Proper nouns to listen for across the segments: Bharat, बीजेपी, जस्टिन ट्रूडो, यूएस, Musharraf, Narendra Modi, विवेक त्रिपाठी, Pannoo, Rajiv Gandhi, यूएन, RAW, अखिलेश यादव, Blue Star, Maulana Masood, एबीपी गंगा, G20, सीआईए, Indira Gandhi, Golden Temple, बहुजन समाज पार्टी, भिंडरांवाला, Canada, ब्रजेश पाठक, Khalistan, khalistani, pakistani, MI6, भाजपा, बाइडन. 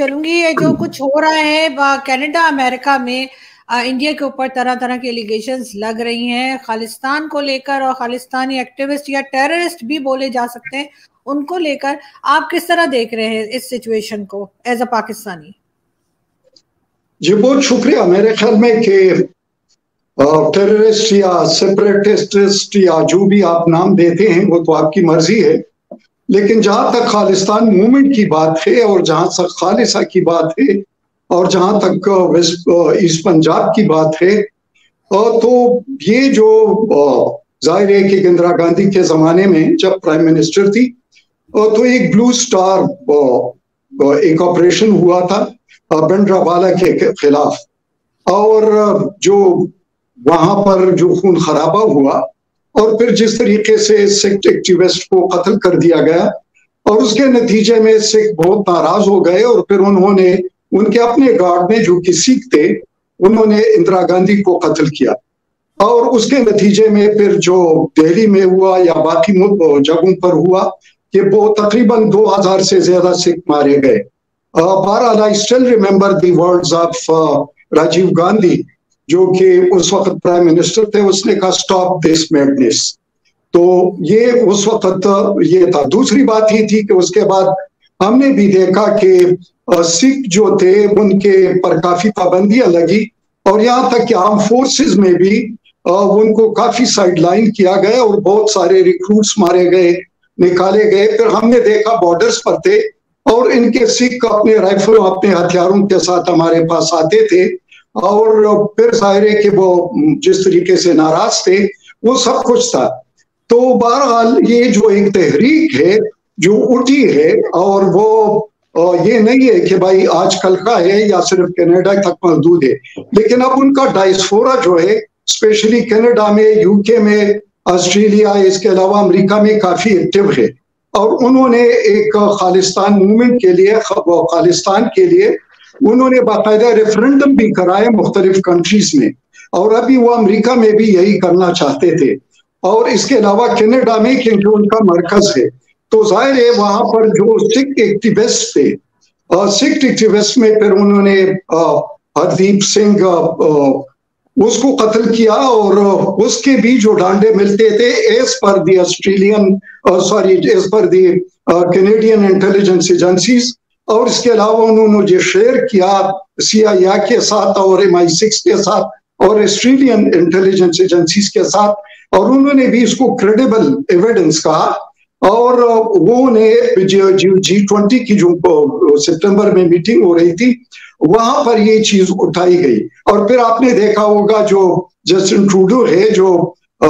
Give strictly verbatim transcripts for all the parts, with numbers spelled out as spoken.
चलूंगी। ये जो कुछ हो रहा है कनाडा अमेरिका में, आ, इंडिया के ऊपर तरह तरह के एलिगेशंस लग रही हैं खालिस्तान को लेकर, और खालिस्तानी एक्टिविस्ट या टेररिस्ट भी बोले जा सकते हैं उनको लेकर। आप किस तरह देख रहे हैं इस सिचुएशन को एज अ पाकिस्तानी? जी बहुत शुक्रिया। मेरे ख्याल में कि टेररिस्ट या सेपरेटिस्ट या जो भी आप नाम देते हैं वो तो आपकी मर्जी है, लेकिन जहां तक खालिस्तान मूवमेंट की बात है और जहां तक खालसा की बात है और जहां तक वेस्ट ईस्ट पंजाब की बात है, तो ये जो जाहिर है कि इंदिरा गांधी के जमाने में जब प्राइम मिनिस्टर थी तो एक ब्लू स्टार एक ऑपरेशन हुआ था भिंडरांवाला के खिलाफ, और जो वहां पर जो खून खराबा हुआ और फिर जिस तरीके से सिख एक्टिविस्ट को कत्ल कर दिया गया, और उसके नतीजे में सिख बहुत नाराज हो गए और फिर उन्होंने उनके अपने गार्ड में जो कि सिख थे उन्होंने इंदिरा गांधी को कत्ल किया, और उसके नतीजे में फिर जो दिल्ली में हुआ या बाकी जगहों पर हुआ कि वो तकरीबन दो हज़ार से ज्यादा सिख मारे गए। बहरहाल I still remember the words of Rajiv Gandhi जो कि उस वक्त प्राइम मिनिस्टर थे, उसने कहा स्टॉप दिस मैडनेस। तो ये उस वक्त ये था। दूसरी बात ये थी कि उसके बाद हमने भी देखा कि सिख जो थे उनके पर काफी पाबंदियां लगी, और यहाँ तक कि आर्म फोर्सेस में भी उनको काफी साइडलाइन किया गया और बहुत सारे रिक्रूट्स मारे गए, निकाले गए। फिर हमने देखा बॉर्डर्स पर थे और इनके सिख अपने राइफलों अपने हथियारों के साथ हमारे पास आते थे, और फिर जाहिर है कि वो जिस तरीके से नाराज थे वो सब कुछ था। तो बहरहाल ये जो एक तहरीक है जो उठी है, और वो ये नहीं है कि भाई आजकल का है या सिर्फ कनाडा तक महदूद है, लेकिन अब उनका डायस्पोरा जो है स्पेशली कनाडा में, यूके में, ऑस्ट्रेलिया, इसके अलावा अमेरिका में काफी एक्टिव है, और उन्होंने एक खालिस्तान मूवमेंट के लिए, खालिस्तान के लिए उन्होंने बाकायदा रेफरेंडम भी कराए मुख्तलिफ कंट्रीज में, और अभी वो अमेरिका में भी यही करना चाहते थे, और इसके अलावा कनाडा में क्योंकि उनका मरकज है। तो जाहिर है वहां पर जो सिख एक्टिविस्ट थे, सिख एक्टिविस्ट में फिर उन्होंने हरदीप सिंह उसको कत्ल किया, और उसके भी जो डांडे मिलते थे एज पर दी ऑस्ट्रेलियन सॉरी एज पर दी कैनेडियन इंटेलिजेंस एजेंसीज, और इसके अलावा उन्होंने जो शेयर किया सीआईए के साथ और एम आई सिक्स के साथ और ऑस्ट्रेलियन इंटेलिजेंस एजेंसीज के साथ, और उन्होंने भी इसको क्रेडिबल एविडेंस कहा। और वो ने जी ट्वेंटी की जो सितंबर में मीटिंग हो रही थी वहां पर ये चीज उठाई गई, और फिर आपने देखा होगा जो जस्टिन ट्रूडो है जो आ,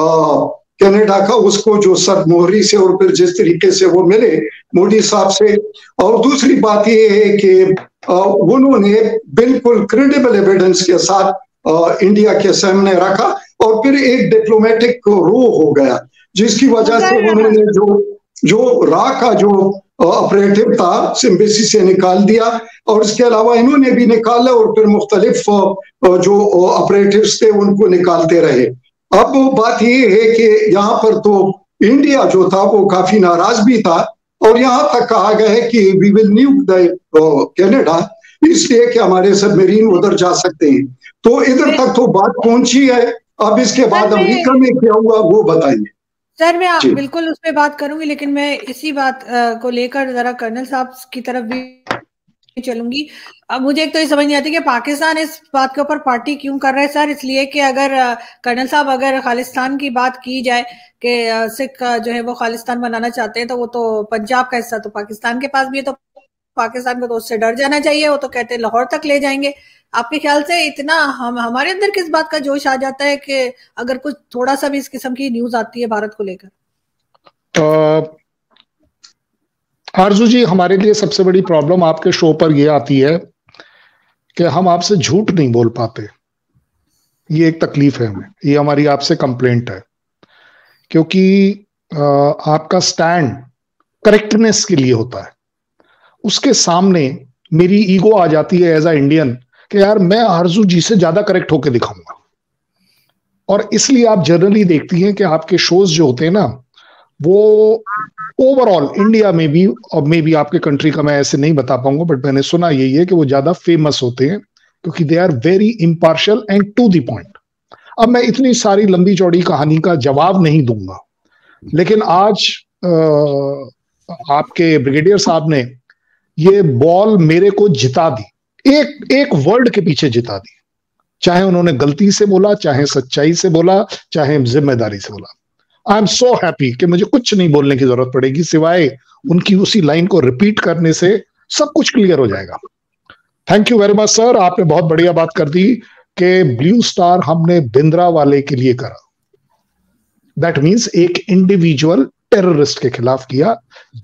कनाडा का, उसको जो सर मोहरी से और फिर जिस तरीके से वो मिले मोदी साहब से। और दूसरी बात ये है कि उन्होंने बिल्कुल क्रेडिबल एविडेंस के साथ इंडिया के सामने रखा, और फिर एक डिप्लोमेटिक रो हो गया जिसकी वजह से उन्होंने जो जो रा का जो ऑपरेटिव था एम्बेसी से निकाल दिया, और इसके अलावा इन्होंने भी निकाला, और फिर मुख्तलिफ जो ऑपरेटिव थे उनको निकालते रहे। अब बात ये है कि यहाँ पर तो इंडिया जो था वो काफी नाराज भी था, और यहाँ तक कहा गया है कि we will nuke the Canada, इसलिए कि हमारे सबमरीन उधर जा सकते हैं। तो इधर तक तो बात पहुंची है। अब इसके बाद अमेरिका में क्या हुआ वो बताइए। सर मैं बिल्कुल उस पर बात करूंगी, लेकिन मैं इसी बात को लेकर जरा कर्नल साहब की तरफ भी चलूंगी। अब मुझे एक तो ये समझ नहीं आती कि पाकिस्तान इस बात के ऊपर पार्टी क्यों कर रहा है सर, इसलिए कि अगर कर्नल साहब अगर खालिस्तान की बात की जाए कि सिख जो है वो खालिस्तान बनाना चाहते हैं, तो वो तो पंजाब का हिस्सा तो पाकिस्तान के पास भी है, तो पाकिस्तान को तो उससे डर जाना चाहिए, वो तो कहते हैं लाहौर तक ले जाएंगे। आपके ख्याल से इतना हम हमारे अंदर किस बात का जोश आ जाता है कि अगर कुछ थोड़ा सा भी इस किस्म की न्यूज आती है भारत को लेकर? आरजू जी हमारे लिए सबसे बड़ी प्रॉब्लम आपके शो पर यह आती है कि हम आपसे झूठ नहीं बोल पाते, ये एक तकलीफ है हमें, ये हमारी आपसे कंप्लेंट है, क्योंकि आपका स्टैंड करेक्टनेस के लिए होता है। उसके सामने मेरी ईगो आ जाती है एज अ इंडियन कि यार मैं आरजू जी से ज्यादा करेक्ट होके दिखाऊंगा, और इसलिए आप जनरली देखती हैं कि आपके शोज जो होते हैं ना वो ओवरऑल इंडिया में भी, और मे भी आपके कंट्री का मैं ऐसे नहीं बता पाऊंगा, बट मैंने सुना यही है कि वो ज्यादा फेमस होते हैं क्योंकि they are very impartial and to the point. अब मैं इतनी सारी लंबी चौड़ी कहानी का जवाब नहीं दूंगा, लेकिन आज आ, आपके ब्रिगेडियर साहब ने ये बॉल मेरे को जिता दी, एक एक वर्ड के पीछे जिता दी, चाहे उन्होंने गलती से बोला, चाहे सच्चाई से बोला, चाहे जिम्मेदारी से बोला। आई एम सो हैप्पी कि मुझे कुछ नहीं बोलने की जरूरत पड़ेगी सिवाय उनकी उसी लाइन को रिपीट करने से, सब कुछ क्लियर हो जाएगा। Thank you very much sir, आपने बहुत बढ़िया बात कर दी कि ब्लू स्टार हमने भिंद्रांवाले के लिए करा, दैट मीन्स एक इंडिविजुअल टेररिस्ट के खिलाफ किया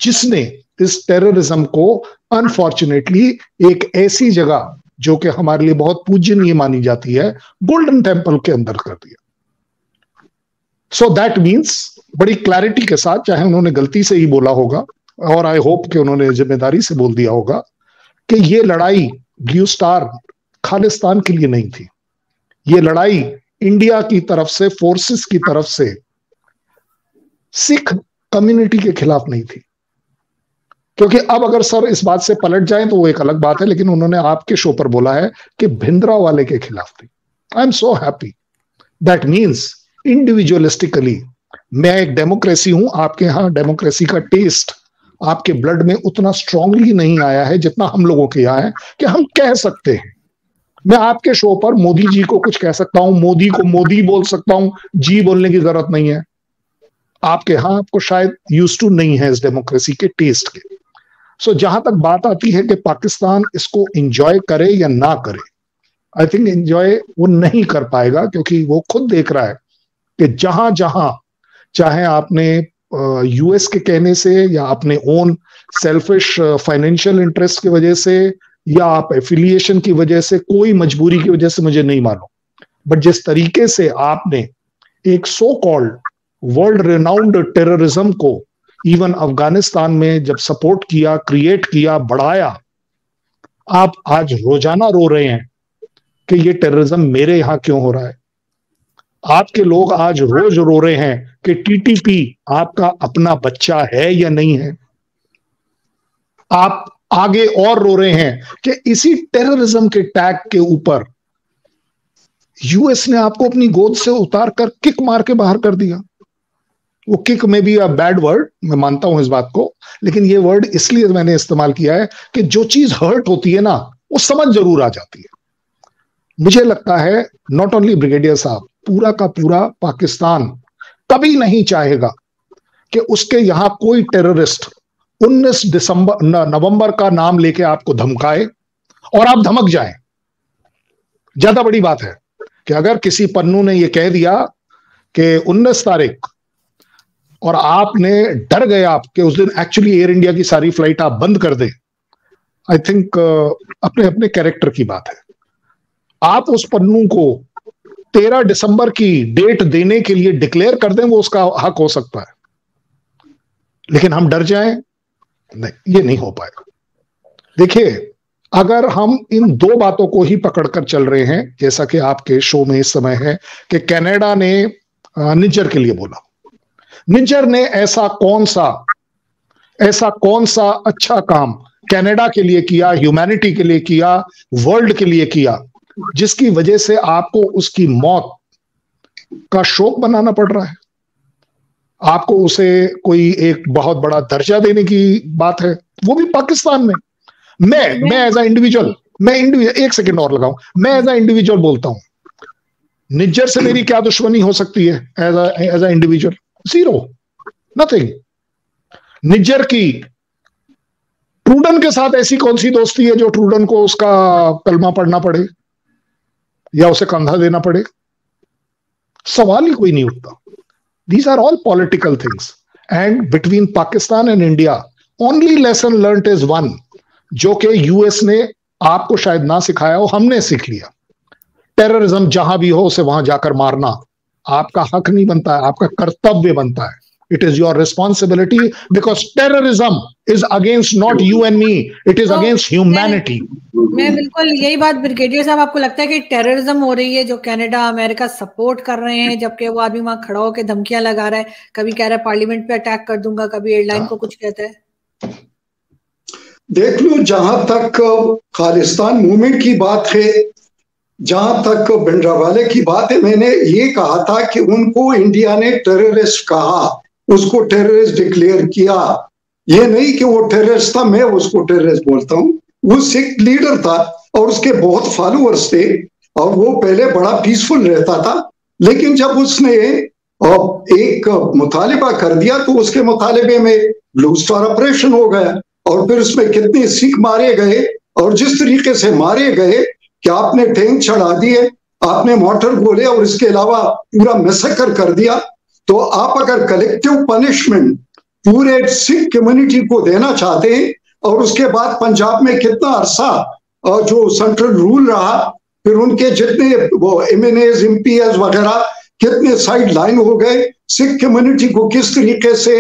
जिसने इस टेररिज्म को अनफॉर्चुनेटली एक ऐसी जगह जो कि हमारे लिए बहुत पूजनीय मानी जाती है, गोल्डन टेम्पल के अंदर कर दिया। सो दैट मीन्स बड़ी क्लैरिटी के साथ, चाहे उन्होंने गलती से ही बोला होगा और आई होप कि उन्होंने जिम्मेदारी से बोल दिया होगा कि ये लड़ाई ब्लू स्टार खालिस्तान के लिए नहीं थी, ये लड़ाई इंडिया की तरफ से, फोर्सेस की तरफ से सिख कम्युनिटी के खिलाफ नहीं थी। क्योंकि अब अगर सर इस बात से पलट जाए तो वो एक अलग बात है, लेकिन उन्होंने आपके शो पर बोला है कि भिंद्रांवाले के खिलाफ थी। I am so happy, that means individualistically मैं एक डेमोक्रेसी हूं, आपके यहां डेमोक्रेसी का टेस्ट आपके ब्लड में उतना स्ट्रांगली नहीं आया है जितना हम लोगों के यहाँ है कि हम कह सकते हैं। मैं आपके शो पर मोदी जी को कुछ कह सकता हूं, मोदी को मोदी बोल सकता हूं, जी बोलने की जरूरत नहीं है। आपके यहाँ आपको शायद यूज टू नहीं है इस डेमोक्रेसी के टेस्ट के। सो so, जहां तक बात आती है कि पाकिस्तान इसको एंजॉय करे या ना करे, आई थिंक एंजॉय वो नहीं कर पाएगा क्योंकि वो खुद देख रहा है कि जहां जहां चाहे आपने यूएस के कहने से या अपने ओन सेल्फिश फाइनेंशियल इंटरेस्ट की वजह से या आप एफिलिएशन की वजह से, कोई मजबूरी की वजह से मुझे नहीं मालूम, बट जिस तरीके से आपने एक so called world renowned terrorism को इवन अफगानिस्तान में जब सपोर्ट किया, क्रिएट किया, बढ़ाया, आप आज रोजाना रो रहे हैं कि ये टेररिज्म मेरे यहां क्यों हो रहा है। आपके लोग आज रोज रो रहे हैं कि टीटीपी आपका अपना बच्चा है या नहीं है। आप आगे और रो रहे हैं कि इसी टेररिज्म के टैग के ऊपर यूएस ने आपको अपनी गोद से उतार कर किक मार के बाहर कर दिया। वो किक में भी अ बैड वर्ड, मैं मानता हूं इस बात को, लेकिन ये वर्ड इसलिए मैंने इस्तेमाल किया है कि जो चीज हर्ट होती है ना वो समझ जरूर आ जाती है। मुझे लगता है नॉट ओनली ब्रिगेडियर साहब, पूरा का पूरा पाकिस्तान कभी नहीं चाहेगा कि उसके यहां कोई टेररिस्ट उन्नीस दिसंबर नवंबर का नाम लेके आपको धमकाए और आप धमक जाए। ज्यादा बड़ी बात है कि अगर किसी पन्नू ने यह कह दिया कि उन्नीस तारीख और आपने डर गए आप कि उस दिन एक्चुअली एयर इंडिया की सारी फ्लाइट आप बंद कर दें, आई थिंक अपने अपने कैरेक्टर की बात है। आप उस पन्नू को तेरह दिसंबर की डेट देने के लिए डिक्लेयर कर दें, वो उसका हक हो सकता है, लेकिन हम डर जाएं, नहीं, ये नहीं हो पाएगा। देखिए, अगर हम इन दो बातों को ही पकड़कर चल रहे हैं, जैसा कि आपके शो में इस समय है कि कनाडा ने निज्जर के लिए बोला, निज्जर ने ऐसा कौन सा ऐसा कौन सा अच्छा काम कनाडा के लिए किया, ह्यूमैनिटी के लिए किया, वर्ल्ड के लिए किया, जिसकी वजह से आपको उसकी मौत का शोक बनाना पड़ रहा है। आपको उसे कोई एक बहुत बड़ा दर्जा देने की बात है, वो भी पाकिस्तान में। मैं मैं एज अ इंडिविजुअल मैं इंडिविजुअल एक सेकेंड और लगाऊं, मैं एज अ इंडिविजुअल बोलता हूं, निज्जर से मेरी क्या दुश्मनी हो सकती है as a as a individual? Zero, nothing. Nijjar की ट्रूडन के साथ ऐसी कौन सी दोस्ती है जो ट्रूडन को उसका कलमा पढ़ना पड़े या उसे कंधा देना पड़े? सवाल ही कोई नहीं उठता। These are all political things and between Pakistan and India only lesson learned is one, जो कि यूएस ने आपको शायद ना सिखाया हो, हमने सीख लिया। टेररिज्म जहां भी हो उसे वहां जाकर मारना आपका हक नहीं बनता है, आपका कर्तव्य बनता है। It is your responsibility, because terrorism is against not you and me. It is so, against humanity. मैं बिल्कुल यही बात ब्रिगेडियर साहब, आपको लगता है कि टेररिज्म हो रही है जो कनाडा अमेरिका सपोर्ट कर रहे हैं, जबकि वो आदमी वहां खड़ा होकर धमकियां लगा रहा है, कभी कह रहा है पार्लियामेंट पे अटैक कर दूंगा, कभी एयरलाइन को कुछ कहता है। देख लो, जहां तक खालिस्तान मूवमेंट की बात है, जहां तक भिंडरांवाले की बात है, मैंने ये कहा था कि उनको इंडिया ने टेररिस्ट कहा, उसको टेररिस्ट डिक्लेयर किया। ये नहीं कि वो टेररिस्ट था, मैं उसको टेररिस्ट बोलता हूँ। वो सिख लीडर था और उसके बहुत फॉलोअर्स थे, और वो पहले बड़ा पीसफुल रहता था, लेकिन जब उसने एक मुतालिबा कर दिया तो उसके मुतालिबे में ब्लू स्टार ऑपरेशन हो गया, और फिर उसमें कितने सिख मारे गए, और जिस तरीके से मारे गए कि आपने टैंक चढ़ा दिए, आपने मोटर गोले और इसके अलावा पूरा मैसेकर कर दिया। तो आप अगर कलेक्टिव पनिशमेंट पूरे सिख कम्युनिटी को देना चाहते हैं, और उसके बाद पंजाब में कितना अरसा जो सेंट्रल रूल रहा, फिर उनके जितने वो M N As M P As वगैरह कितने साइड लाइन हो गए, सिख कम्युनिटी को किस तरीके से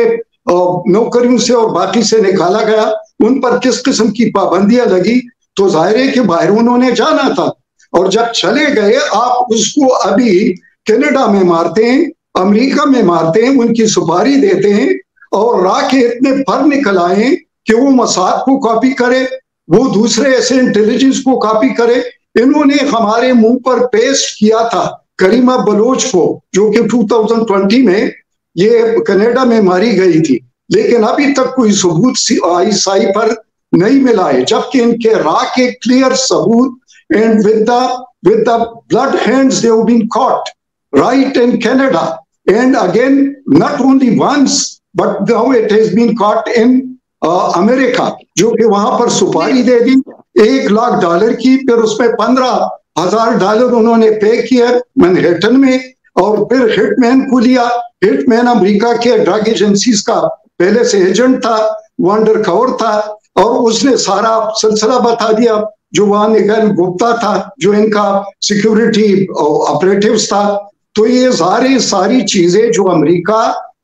नौकरियों से और बाकी से निकाला गया, उन पर किस किस्म की पाबंदियां लगी, तो जाहिर है कि बाहर उन्होंने जाना था। और जब चले गए, आप उसको अभी कनाडा में मारते हैं, अमेरिका में मारते हैं, उनकी सुपारी देते हैं, और रा के इतने फर निकल आए कि वो मसाद को कॉपी करे, वो दूसरे ऐसे इंटेलिजेंस को कॉपी करे। इन्होंने हमारे मुंह पर पेस्ट किया था करीमा बलोच को, जो कि दो हज़ार बीस में ये कनाडा में मारी गई थी, लेकिन अभी तक कोई सबूत आईएसआई पर नहीं मिला है, जबकि इनके रा के क्लियर सबूत and with the with the blood hands they have been caught right in Canada and again not only once but now it has been caught in America, जो कि वहां पर सुपारी दे दी एक लाख डॉलर की, फिर उसमें पंद्रह हजार डॉलर उन्होंने पे किया मैनहट्टन में, और फिर हिटमैन को लिया। हिटमैन अमेरिका के ड्रग एजेंसीज का पहले से एजेंट था, वो अंडर कवर था, और उसने सारा सिलसिला बता दिया। जो वनिखेल गुप्ता था, जो इनका सिक्योरिटी ऑपरेटिव्स था, तो ये सारी सारी चीजें जो अमेरिका,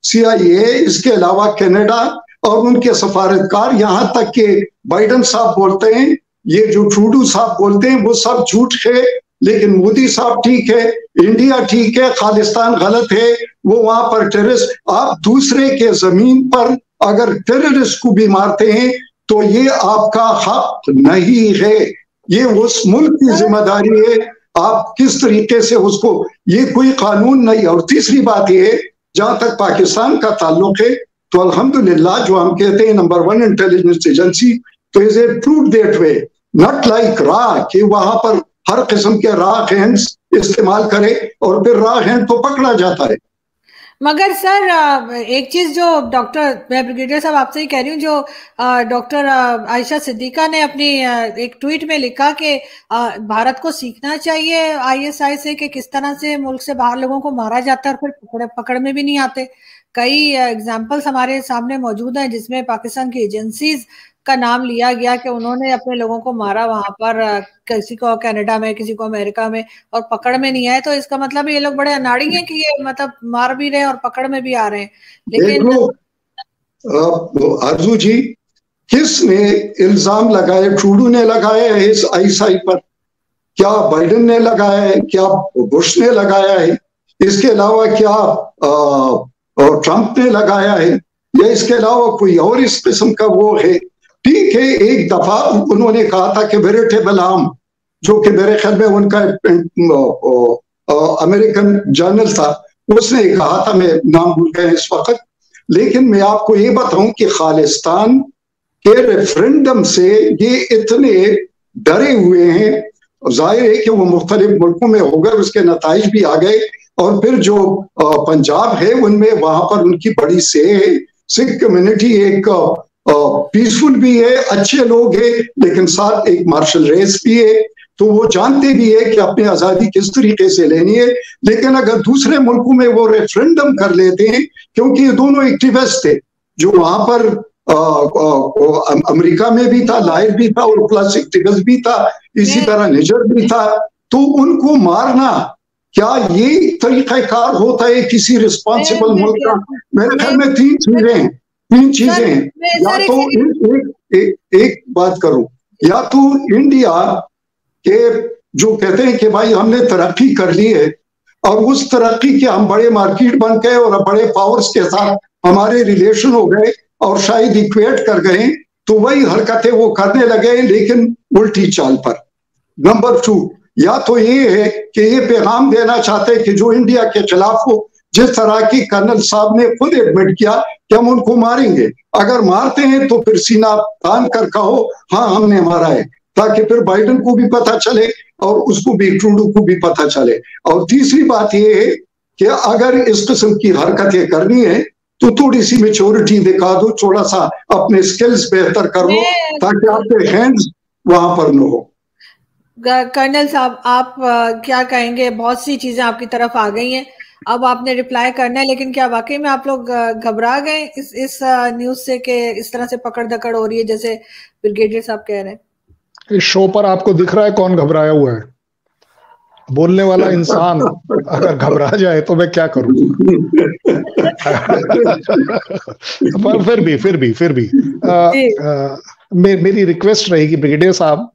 सीआईए, इसके अलावा कनाडा और उनके सफारतकार, यहाँ तक के बाइडन साहब बोलते हैं, ये जो ट्रूडो साहब बोलते हैं, वो सब झूठ है। लेकिन मोदी साहब ठीक है, इंडिया ठीक है, खालिस्तान गलत है, वो वहां पर टेररिस्ट। आप दूसरे के जमीन पर अगर टेररिस्ट को भी मारते हैं तो ये आपका हक नहीं है, ये उस मुल्क की जिम्मेदारी है, आप किस तरीके से उसको, ये कोई कानून नहीं। और तीसरी बात ये है, जहां तक पाकिस्तान का ताल्लुक है, तो अल्हम्दुलिल्लाह जो हम कहते हैं नंबर वन इंटेलिजेंस एजेंसी, तो is it proved that way, not like रा कि वहां पर हर किस्म के रा हैंड्स इस्तेमाल करे और फिर रा हैंड तो पकड़ा जाता है। मगर सर, एक चीज जो डॉक्टर, मैं ब्रिगेडियर साहब आपसे ही कह रही हूँ, जो डॉक्टर आयशा सिद्दीका ने अपनी एक ट्वीट में लिखा कि भारत को सीखना चाहिए आईएसआई से कि किस तरह से मुल्क से बाहर लोगों को मारा जाता है और फिर पकड़ में भी नहीं आते। कई एग्जाम्पल्स हमारे सामने मौजूद हैं जिसमें पाकिस्तान की एजेंसीज का नाम लिया गया कि उन्होंने अपने लोगों को मारा वहां पर, किसी को कनाडा में, किसी को अमेरिका में, और पकड़ में नहीं आए। तो इसका मतलब ये लोग बड़े अनाड़ी हैं कि ये मतलब मार भी रहे हैं और पकड़ में भी आ रहे हैं। लेकिन आरजू जी, किसने इल्जाम लगाए? ट्रूडो ने लगाया है इस आईएसआई पर, क्या बाइडन ने लगाया है, क्या बुश ने लगाया है, इसके अलावा क्या ट्रंप ने लगाया है, या इसके अलावा कोई और इस किस्म का वो है? ठीक है, एक दफा उन्होंने कहा था कि वेरिटेबल आर्म, जो कि मेरे ख्याल में उनका अमेरिकन जर्नल था, उसने कहा था, मैं नाम भूल गया इस वक्त। लेकिन मैं आपको ये बताऊं कि खालिस्तान के रेफरेंडम से ये इतने डरे हुए हैं, जाहिर है कि वो मुख्तलिफ मुल्कों में हो गए, उसके नतज भी आ गए, और फिर जो पंजाब है उनमें, वहां पर उनकी बड़ी से सिख कम्युनिटी एक पीसफुल भी है, अच्छे लोग हैं, लेकिन साथ एक मार्शल रेस भी है, तो वो जानते भी है कि अपनी आज़ादी किस तरीके से लेनी है। लेकिन अगर दूसरे मुल्कों में वो रेफरेंडम कर लेते हैं, क्योंकि ये दोनों एक्टिविस्ट थे, जो वहां पर आ, आ, अमेरिका में भी था, लायर भी था, और प्लस एक्टिविस्ट भी था, इसी तरह निजर भी था, तो उनको मारना क्या ये तरीक़ाकार होता है किसी रिस्पॉन्सिबल मुल्क का? मेरे ख्याल में तीन चीजें हैं, तीन चीजें हैं। या तो एक, एक एक बात करूं, या तो इंडिया के जो कहते हैं कि भाई हमने तरक्की कर ली है और उस तरक्की के हम बड़े मार्केट बन गए और बड़े पावर्स के साथ हमारे रिलेशन हो गए और शायद इक्वेट कर गए, तो वही हरकतें वो करने लगे लेकिन उल्टी चाल पर। नंबर टू, या तो ये है कि ये पैगाम देना चाहते हैं कि जो इंडिया के खिलाफ हो, जिस तरह की कर्नल साहब ने खुद एडमिट किया कि हम उनको मारेंगे, अगर मारते हैं तो फिर सीना तान कर कहो हाँ हमने मारा है, ताकि फिर बाइडन को भी पता चले और उसको भी, ट्रूडो को भी पता चले। और तीसरी बात ये है कि अगर इस किस्म की हरकतें करनी है तो थोड़ी सी मेच्योरिटी दिखा दो, थोड़ा सा अपने स्किल्स बेहतर करो ताकि आपके हैंड्स वहां पर न हो। कर्नल साहब आप आ, क्या कहेंगे? बहुत सी चीजें आपकी तरफ आ गई हैं, अब आपने रिप्लाई करना है, लेकिन क्या वाकई में आप लोग घबरा गए इस इस न्यूज से कि इस तरह से पकड़ दकड़ हो रही है जैसे ब्रिगेडियर साहब कह रहे हैं? इस शो पर आपको दिख रहा है कौन घबराया हुआ है? बोलने वाला इंसान अगर घबरा जाए तो मैं क्या करूं? पर फिर भी फिर भी फिर भी आ, आ, मे, मेरी रिक्वेस्ट रहेगी ब्रिगेडियर साहब,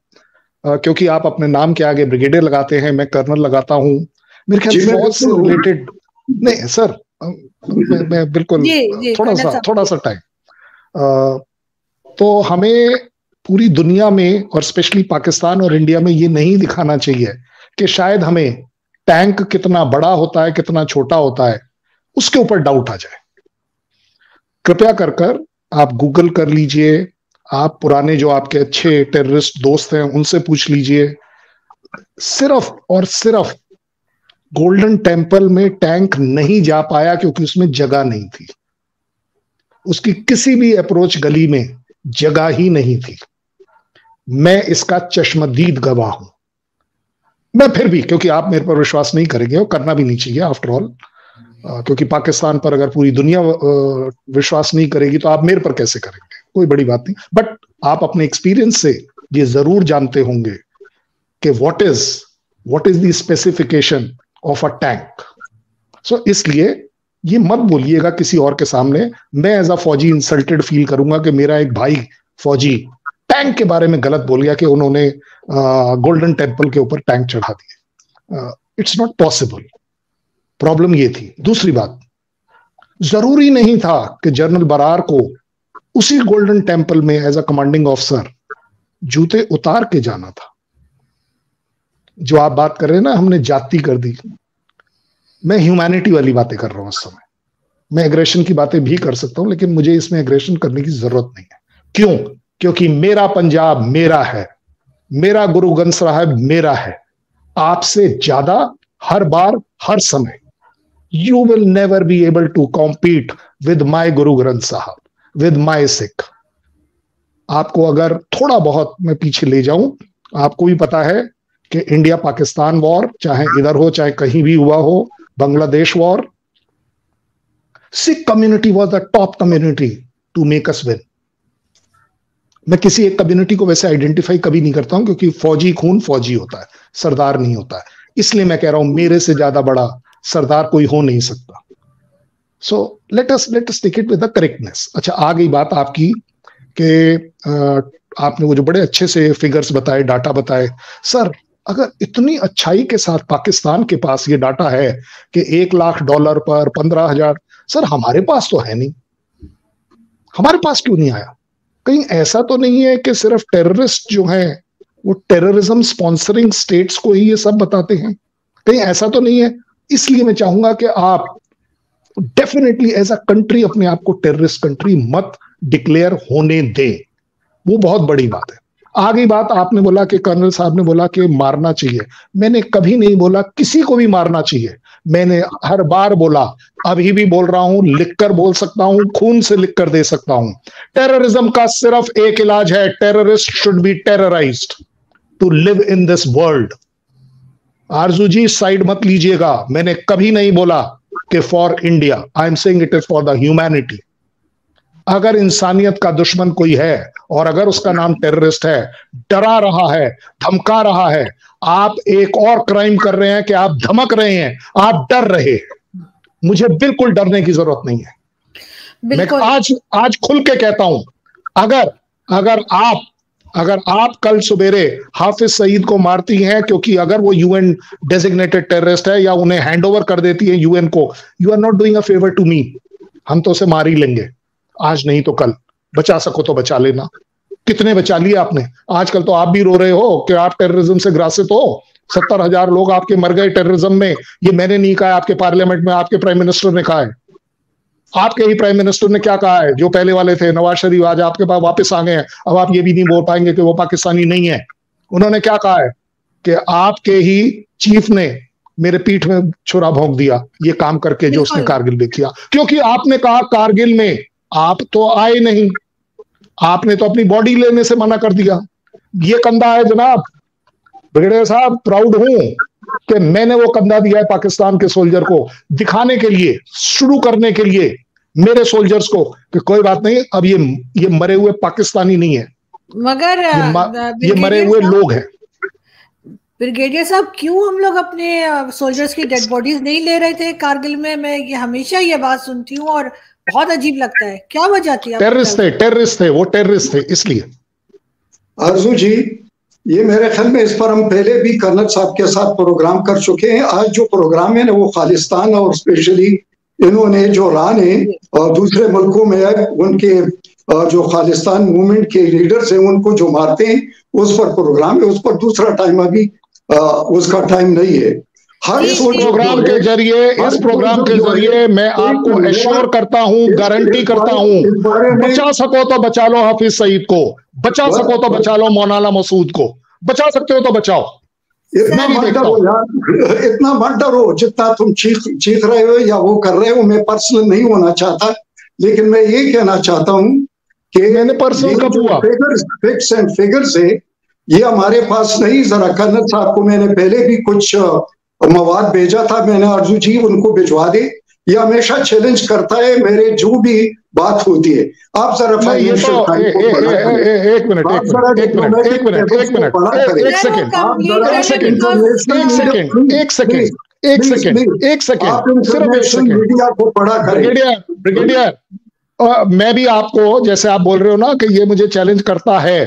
Uh, क्योंकि आप अपने नाम के आगे ब्रिगेडियर लगाते हैं, मैं कर्नल लगाता हूं, मेरे ख्याल में फौज से रिलेटेड नहीं सर, मैं, मैं बिल्कुल ये, ये, थोड़ा सा थोड़ा सा टाइम uh, तो हमें पूरी दुनिया में और स्पेशली पाकिस्तान और इंडिया में ये नहीं दिखाना चाहिए कि शायद हमें टैंक कितना बड़ा होता है कितना छोटा होता है उसके ऊपर डाउट आ जाए। कृपया कर कर आप गूगल कर लीजिए, आप पुराने जो आपके अच्छे टेररिस्ट दोस्त हैं उनसे पूछ लीजिए, सिर्फ और सिर्फ गोल्डन टेम्पल में टैंक नहीं जा पाया क्योंकि उसमें जगह नहीं थी, उसकी किसी भी अप्रोच गली में जगह ही नहीं थी। मैं इसका चश्मदीद गवाह हूं। मैं फिर भी, क्योंकि आप मेरे पर विश्वास नहीं करेंगे और करना भी नहीं चाहिए आफ्टर ऑल, क्योंकि पाकिस्तान पर अगर पूरी दुनिया विश्वास नहीं करेगी तो आप मेरे पर कैसे करेंगे? कोई बड़ी बात नहीं, बट आप अपने एक्सपीरियंस से ये जरूर जानते होंगे कि what is what is the specification of a tank. So इसलिए ये मत बोलिएगा किसी और के सामने, मैं एज अ फौजी इंसल्टेड फील करूंगा कि मेरा एक भाई फौजी टैंक के बारे में गलत बोल गया कि उन्होंने गोल्डन टेम्पल के ऊपर टैंक चढ़ा दिए। It's not possible. प्रॉब्लम ये थी। दूसरी बात, जरूरी नहीं था कि जनरल बरार को उसी गोल्डन टेम्पल में एज अ कमांडिंग ऑफिसर जूते उतार के जाना था। जो आप बात कर रहे हैं ना, हमने जाति कर दी, मैं ह्यूमैनिटी वाली बातें कर रहा हूं इस समय। मैं एग्रेशन की बातें भी कर सकता हूं लेकिन मुझे इसमें एग्रेशन करने की जरूरत नहीं है। क्यों? क्योंकि मेरा पंजाब मेरा है, मेरा गुरु ग्रंथ साहब मेरा है, आपसे ज्यादा, हर बार, हर समय। You will never be able to compete with my Guru Granth साहब, विद माई सिख। आपको अगर थोड़ा बहुत मैं पीछे ले जाऊं, आपको भी पता है कि इंडिया पाकिस्तान वॉर, चाहे इधर हो चाहे कहीं भी हुआ हो, Bangladesh war, Sikh community was the top community to make us win. मैं किसी एक कम्युनिटी को वैसे आइडेंटिफाई कभी नहीं करता हूं क्योंकि फौजी खून फौजी होता है, सरदार नहीं होता है। इसलिए मैं कह रहा हूं मेरे से ज्यादा बड़ा सरदार कोई हो नहीं सकता। So let us let us take it with the correctness. अच्छा, आ गई बात आपकी कि आपने वो जो बड़े अच्छे से फिगर्स बताए, डाटा बताए। सर, अगर इतनी अच्छाई के साथ पाकिस्तान के पास ये डाटा है कि एक लाख डॉलर पर पंद्रह हजार, सर हमारे पास तो है नहीं, हमारे पास क्यों नहीं आया? कहीं ऐसा तो नहीं है कि सिर्फ टेररिस्ट जो हैं वो टेररिज्म स्पॉन्सरिंग स्टेट्स को ही ये सब बताते हैं? कहीं ऐसा तो नहीं है? इसलिए मैं चाहूंगा कि आप डेफिनेटली एज अ कंट्री अपने आप को टेररिस्ट कंट्री मत डिक्लेयर होने दे, वो बहुत बड़ी बात है। आगे बात आपने बोला कि कर्नल साहब ने बोला कि मारना चाहिए। मैंने कभी नहीं बोला किसी को भी मारना चाहिए। मैंने हर बार बोला, अभी भी बोल रहा हूं, लिख कर बोल सकता हूं, खून से लिख कर दे सकता हूं, टेररिज्म का सिर्फ एक इलाज है, terrorist should be terrorized to live in this world. Arzoo ji side मत लीजिएगा, मैंने कभी नहीं बोला कि for India, I am saying it is for the humanity. अगर इंसानियत का दुश्मन कोई है और अगर उसका नाम टेररिस्ट है, डरा रहा है, धमका रहा है, आप एक और क्राइम कर रहे हैं कि आप धमक रहे हैं, आप डर रहे हैं। मुझे बिल्कुल डरने की जरूरत नहीं है। मैं आज आज खुल के कहता हूं, अगर अगर आप अगर आप कल सवेरे हाफिज सईद को मारती हैं क्योंकि अगर वो यूएन डेजिग्नेटेड टेररिस्ट है या उन्हें हैंडओवर कर देती है यूएन को, you are not doing a favour to me. हम तो उसे मार ही लेंगे, आज नहीं तो कल। बचा सको तो बचा लेना। कितने बचा लिए आपने? आजकल तो आप भी रो रहे हो कि आप टेररिज्म से ग्रासित हो, सत्तर हजार लोग आपके मर गए टेररिज्म में। ये मैंने नहीं कहा, आपके पार्लियामेंट में आपके प्राइम मिनिस्टर ने कहा है। आपके ही प्राइम मिनिस्टर ने क्या कहा है? जो पहले वाले थे, नवाज शरीफ आज आपके पास वापस आ गए हैं, अब आप ये भी नहीं बोल पाएंगे कि वो पाकिस्तानी नहीं है। उन्होंने क्या कहा है कि आपके ही चीफ ने मेरे पीठ में छुरा भोंक दिया, ये काम करके जो उसने कारगिल में किया, क्योंकि आपने कहा कारगिल में आप तो आए नहीं, आपने तो अपनी बॉडी लेने से मना कर दिया। ये कंधा है जनाब, ब्रिगेडियर साहब, प्राउड हूं कि मैंने वो कंधा दिया है पाकिस्तान के सोल्जर को, दिखाने के लिए, शुरू करने के लिए मेरे सोल्जर्स को कि कोई बात नहीं, अब ये ये मरे हुए पाकिस्तानी नहीं है, मगर ये, ये मरे हुए लोग हैं। ब्रिगेडियर साहब, क्यों हम लोग अपने सोल्जर्स की डेड बॉडीज नहीं ले रहे थे कारगिल में? मैं ये हमेशा ये बात सुनती हूँ और बहुत अजीब लगता है। क्या वजह थी? टेररिस्ट थे, टेररिस्ट थे, वो टेररिस्ट थे इसलिए। आरजू जी, ये मेरे ख्याल में इस पर हम पहले भी कर्नल साहब के साथ प्रोग्राम कर चुके हैं। आज जो प्रोग्राम है ना, वो खालिस्तान और स्पेशली इन्होंने जो रॉ ने और दूसरे मुल्कों में उनके जो खालिस्तान मूवमेंट के लीडर्स हैं उनको जो मारते हैं उस पर प्रोग्राम है। उस पर दूसरा टाइम अभी उसका टाइम नहीं है। हर इस प्रोग्राम के जरिए इस प्रोग्राम के जरिए मैं आपको एश्योर करता हूं, गारंटी करता हूं, बचा सको तो बचा लो हाफिज सईद को, बचा सको तो बचा लो मौलाना मसूद को, बचा सकते हो तो बचाओ। इतना मत डरो यार, इतना मत डरो जितना तुम चीख चीख रहे हो या वो कर रहे हो। मैं पर्सनल नहीं होना चाहता, लेकिन मैं ये कहना चाहता हूँ कि मैंने पर्सनल कब हुआ? फिगर्स, फिक्स एंड फिगर्स है, ये हमारे पास नहीं। जरा कर्नल साहब को मैंने पहले भी कुछ मवाद भेजा था, मैंने आरजू जी उनको भिजवा दे। ये हमेशा चैलेंज करता है मेरे जो भी बात होती है। आप जरा मीडिया को पढ़ा करें। मैं भी आपको, जैसे आप बोल रहे हो ना कि ये मुझे चैलेंज करता है,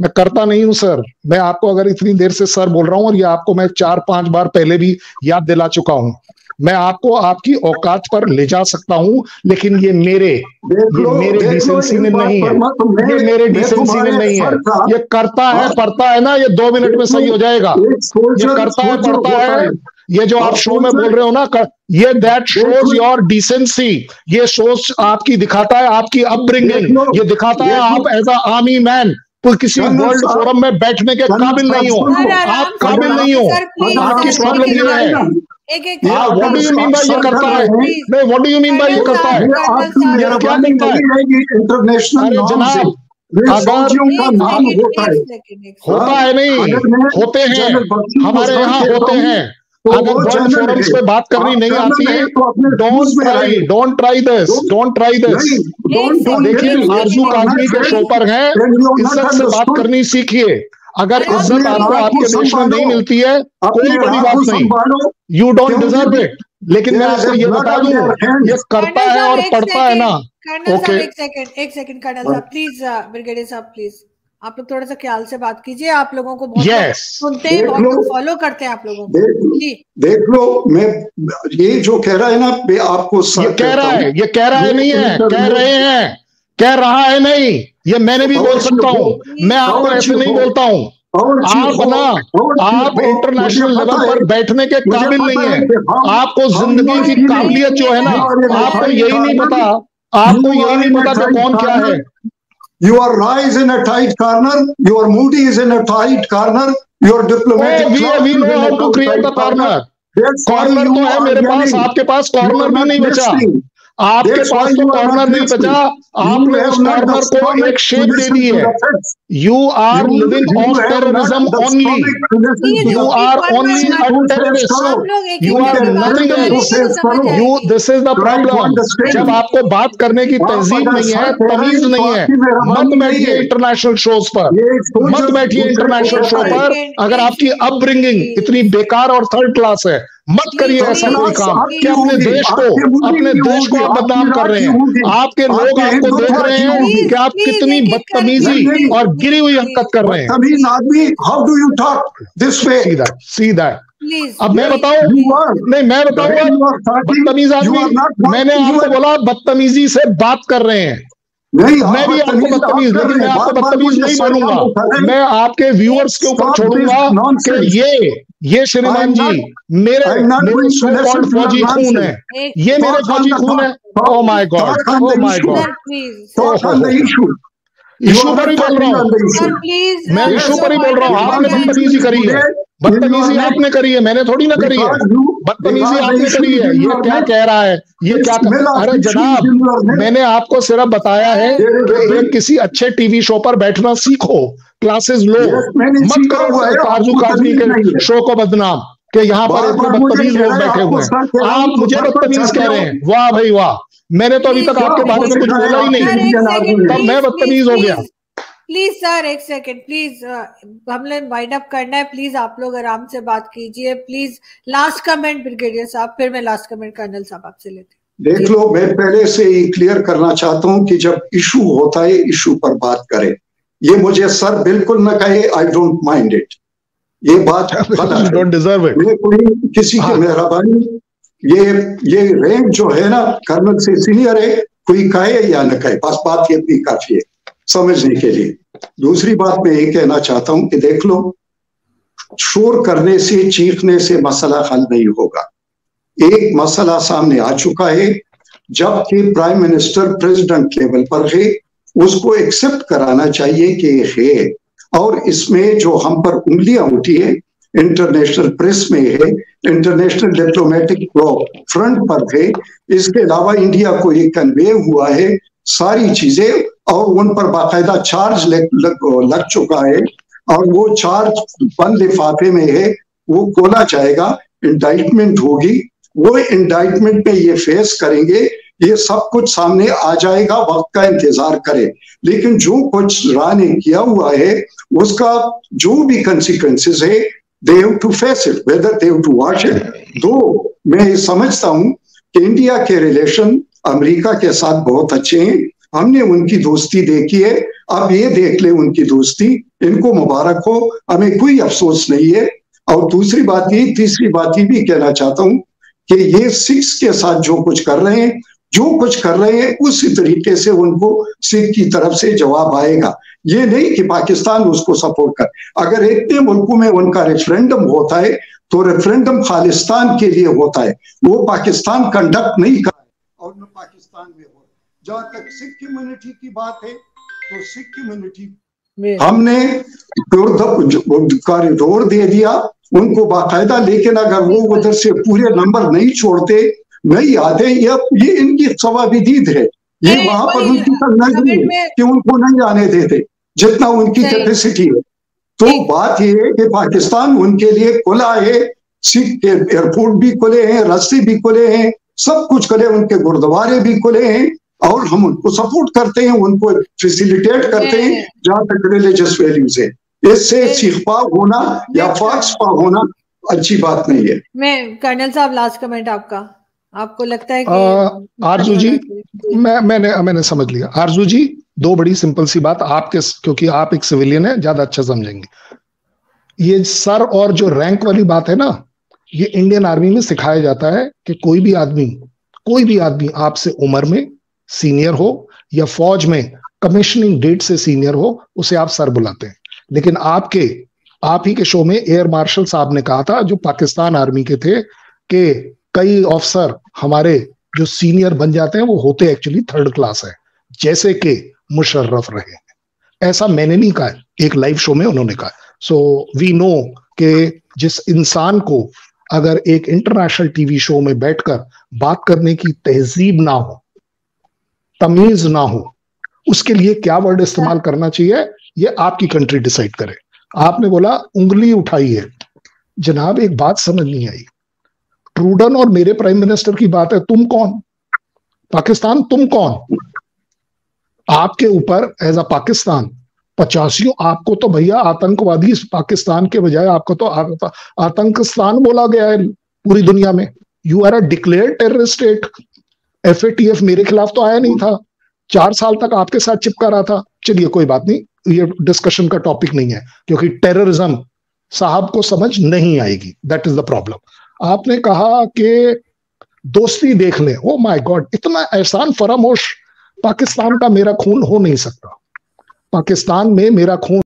मैं करता नहीं हूं सर। मैं आपको अगर इतनी देर से सर बोल रहा हूं, और ये आपको मैं चार पांच बार पहले भी याद दिला चुका हूं, मैं आपको आपकी औकात पर ले जा सकता हूं, लेकिन ये मेरे ये मेरे डिसेंसी में नहीं है, ये मेरे डिसेंसी में नहीं है। ये करता है पढ़ता है ना, ये दो मिनट में सही हो जाएगा। ये करता है पढ़ता है, ये जो आप शो में बोल रहे हो ना, ये दैट शोज योर डिसेंसी, ये शोज आपकी दिखाता है आपकी अपब्रिंगिंग, ये दिखाता है आप एज अ आर्मी मैन किसी वर्ल्ड फोरम में बैठने के काबिल नहीं हो, आप काबिल नहीं हो। आपकी प्रॉब्लम ये है। What do you mean by ये करता है? नहीं, what do you mean by ये करता है? ये क्या करता है? इंटरनेशनल जनाब, होता है नहीं, होते हैं हमारे यहाँ, होते हैं। अगर वर्ल्ड फोरम्स पे बात करनी नहीं आती है, don't try don't try this don't try this लेकिन आरजू कादरी के शो पर है, इज्जत से बात करनी सीखिए। अगर इज्जत आपको आपके देश में नहीं मिलती है, कोई बड़ी बात नहीं, यू डोंट डिजर्व इट। लेकिन मैं आपको ये बता दूं, ये करता है और पढ़ता है ना। ओके, एक सेकंड एक सेकंड कर्नल साहब प्लीज, ब्रिगेडियर साहब प्लीज, आप लोग थोड़ा सा ख्याल से बात कीजिए। आप लोगों को बहुत yes. सुनते हैं, बहुत लोग फॉलो करते हैं आप लोगों को। देख, देख लो, मैं ये जो कह रहा है ना, मैं आपको ये कह रहा है ये कह रहा है नहीं है, कह रहे हैं, कह रहा है नहीं। ये मैंने भी बोल सकता हूँ, मैं आपको ऐसे नहीं बोलता हूँ। आप ना, आप इंटरनेशनल लेवल पर बैठने के काबिल नहीं है। आपको जिंदगी की काबिलियत जो है ना, आपको यही नहीं पता, आपको यही नहीं पता कि कौन क्या है। Your R A W is in a tight corner. Your Modi is in a tight corner. Your diplomatic we we know how to create a corner. Corner तो है मेरे पास, आपके पास corner भी नहीं बचा। आपके पास तो कॉर्नर नहीं बचा, आपने उस कॉर्नर को एक शेप दे दी है। You are living of terrorism only, you are only a terrorist, you are nothing else, you this is the problem. जब आपको बात करने की तहजीब नहीं है, तमीज नहीं है, मत बैठिए इंटरनेशनल शोज पर, मत बैठिए इंटरनेशनल शो पर। अगर आपकी अपब्रिंगिंग इतनी बेकार और थर्ड क्लास है, मत करिए ऐसा कोई काम कि अपने देश को अपने देश को आप बदनाम कर रहे हैं। आपके लोग आपको देख रहे हैं कि आप कितनी बदतमीजी और गिरी हुई हरकत कर रहे हैं। How do you talk this way? सीधा सीधा अब मैं बताऊं, नहीं मैं बताऊंगा बदतमीज आदमी। मैंने आपको बोला बदतमीजी से बात कर रहे हैं, मैं भी आपको बदतमीज, लेकिन मैं आपको बदतमीज नहीं बोलूंगा। मैं आपके व्यूअर्स के ऊपर छोड़ूंगा कि ये ये श्रीमान जी मेरे फौजी खून है, ये मेरे फौजी खून है। Oh my God, oh my God, issue पर ही बोल रहा हूँ मैं, इशू पर ही बोल रहा हूँ। आपने बदतमीजी करी है, बदतमीजी आपने करी है, मैंने थोड़ी ना करी है, बदतमीजी आपने करी है। ये क्या कह रहा है, ये क्या कर रहा है? अरे जनाब, मैंने आपको सिर्फ बताया है कि एक किसी अच्छे टीवी शो पर बैठना सीखो, क्लासेस लो, मत करो तारजू काजमी के शो को बदनाम कि यहाँ पर इतने बदतमीज लोग बैठे हुए हैं। आप मुझे बदतमीज कह रहे हैं, वाह भाई वाह, मैंने तो अभी तक आपके बारे में कुछ बोला ही नहीं, तब मैं बदतमीज हो गया। प्लीज सर एक सेकेंड, प्लीज हमने वाइंड अप करना है, प्लीज आप लोग आराम से बात कीजिए। प्लीज लास्ट कमेंट ब्रिगेडियर साहब, फिर मैं लास्ट कमेंट कर्नल साहब आपसे लेते हैं। देख लो, मैं पहले से ही क्लियर करना चाहता हूँ कि जब इशू होता है इशू पर बात करें। ये मुझे सर बिल्कुल न कहे आई डोंट माइंड इट, ये बात डोंट डिजर्व इट, कोई किसी की मेहरबानी। ये ये रैंक जो है ना कर्नल से सीनियर है, कोई कहे या न कहे, बस बात ये भी काफी है समझने के लिए। दूसरी बात मैं ये कहना चाहता हूं कि देख लो, शोर करने से चीखने से मसला हल नहीं होगा। एक मसला सामने आ चुका है, जबकि प्राइम मिनिस्टर प्रेसिडेंट लेवल पर है, उसको एक्सेप्ट कराना चाहिए कि है, और इसमें जो हम पर उंगलियां उठी है इंटरनेशनल प्रेस में है, इंटरनेशनल डिप्लोमेटिक फ्रंट पर है, इसके अलावा इंडिया को ये कन्वे हुआ है सारी चीजें, और उन पर बाकायदा चार्ज लग, लग, लग चुका है, और वो चार्ज बंद लिफाफे में है, वो खोला जाएगा, इंडाइटमेंट होगी, वो इंडाइटमेंट में ये फेस करेंगे, ये सब कुछ सामने आ जाएगा, वक्त का इंतजार करें। लेकिन जो कुछ रा ने किया हुआ है उसका जो भी कंसिक्वेंसेस है, They have to face it, whether they have to watch it. दो, मैं समझता हूं कि इंडिया के रिलेशन अमेरिका के साथ बहुत अच्छे हैं, हमने उनकी दोस्ती देखी है, अब ये देख ले उनकी दोस्ती, इनको मुबारक हो, हमें कोई अफसोस नहीं है। और दूसरी बात ये, तीसरी बात ये भी कहना चाहता हूं कि ये सिक्स के साथ जो कुछ कर रहे हैं, जो कुछ कर रहे हैं उसी तरीके से उनको सिख की तरफ से जवाब आएगा। ये नहीं कि पाकिस्तान उसको सपोर्ट कर, अगर इतने मुल्कों में उनका रेफरेंडम होता है तो रेफरेंडम खालिस्तान के लिए होता है, वो पाकिस्तान कंडक्ट नहीं कर, और न पाकिस्तान में हो। जहां तक सिख कम्युनिटी की बात है तो सिख कम्युनिटी हमने कॉरिडोर दे दिया उनको बाकायदा, लेकिन अगर वो उधर से पूरे नंबर नहीं छोड़ते, नहीं आते, या ये इनकी सवाबिदीद है, ये वहां पर उनकी कमजोरी है कि उनको नहीं आने देते जितना उनकी कैपेसिटी है। तो बात ये है कि पाकिस्तान उनके लिए खुला है, सिख एयरपोर्ट भी खुले हैं, रास्ते भी खुले हैं, सब कुछ खुले, उनके गुरुद्वारे भी खुले हैं, और हम उनको सपोर्ट करते हैं, उनको फैसिलिटेट करते हैं जहाँ तक रिलीजियस वैल्यूज है। इससे सिखपा होना या फाक्सपा होना अच्छी बात नहीं है। मैं कर्नल साहब लास्ट कमेंट आपका, आपको लगता है कि आरजू जी, मैं मैंने मैंने समझ लिया। आरजू जी, दो बड़ी सिंपल सी बात, आपके क्योंकि आप एक सिविलियन है ज्यादा अच्छा समझेंगे। ये सर और जो रैंक वाली बात है ना, ये इंडियन आर्मी में सिखाया जाता है कि कोई भी आदमी कोई भी आदमी आपसे उम्र में सीनियर हो या फौज में कमीशनिंग डेट से सीनियर हो, उसे आप सर बुलाते हैं। लेकिन आपके आप ही के शो में एयर मार्शल साहब ने कहा था, जो पाकिस्तान आर्मी के थे, कि कई अफसर हमारे जो सीनियर बन जाते हैं वो होते एक्चुअली थर्ड क्लास है, जैसे कि मुशर्रफ रहे हैं। ऐसा मैंने नहीं कहा, एक लाइव शो में उन्होंने कहा। सो वी नो कि जिस इंसान को अगर एक इंटरनेशनल टीवी शो में बैठकर बात करने की तहजीब ना हो, तमीज ना हो, उसके लिए क्या वर्ड इस्तेमाल करना चाहिए ये आपकी कंट्री डिसाइड करे। आपने बोला उंगली उठाई है। जनाब एक बात समझ नहीं आई, ट्रूडन और मेरे प्राइम मिनिस्टर की बात है, तुम कौन पाकिस्तान, तुम कौन? आपके ऊपर एज अ पाकिस्तान पचासियों, आपको तो भैया आतंकवादी पाकिस्तान के बजाय आपको तो आतंकस्तान बोला गया है पूरी दुनिया में। You are a declared terrorist state. F A T F मेरे खिलाफ तो आया नहीं था, चार साल तक आपके साथ चिपका रहा था। चलिए कोई बात नहीं, ये डिस्कशन का टॉपिक नहीं है, क्योंकि टेररिज्म साहब को समझ नहीं आएगी, दैट इज द प्रॉब्लम। आपने कहा कि दोस्ती देख लें, ओ माय गॉड, इतना एहसान फरामोश पाकिस्तान का मेरा खून हो नहीं सकता। पाकिस्तान में मेरा खून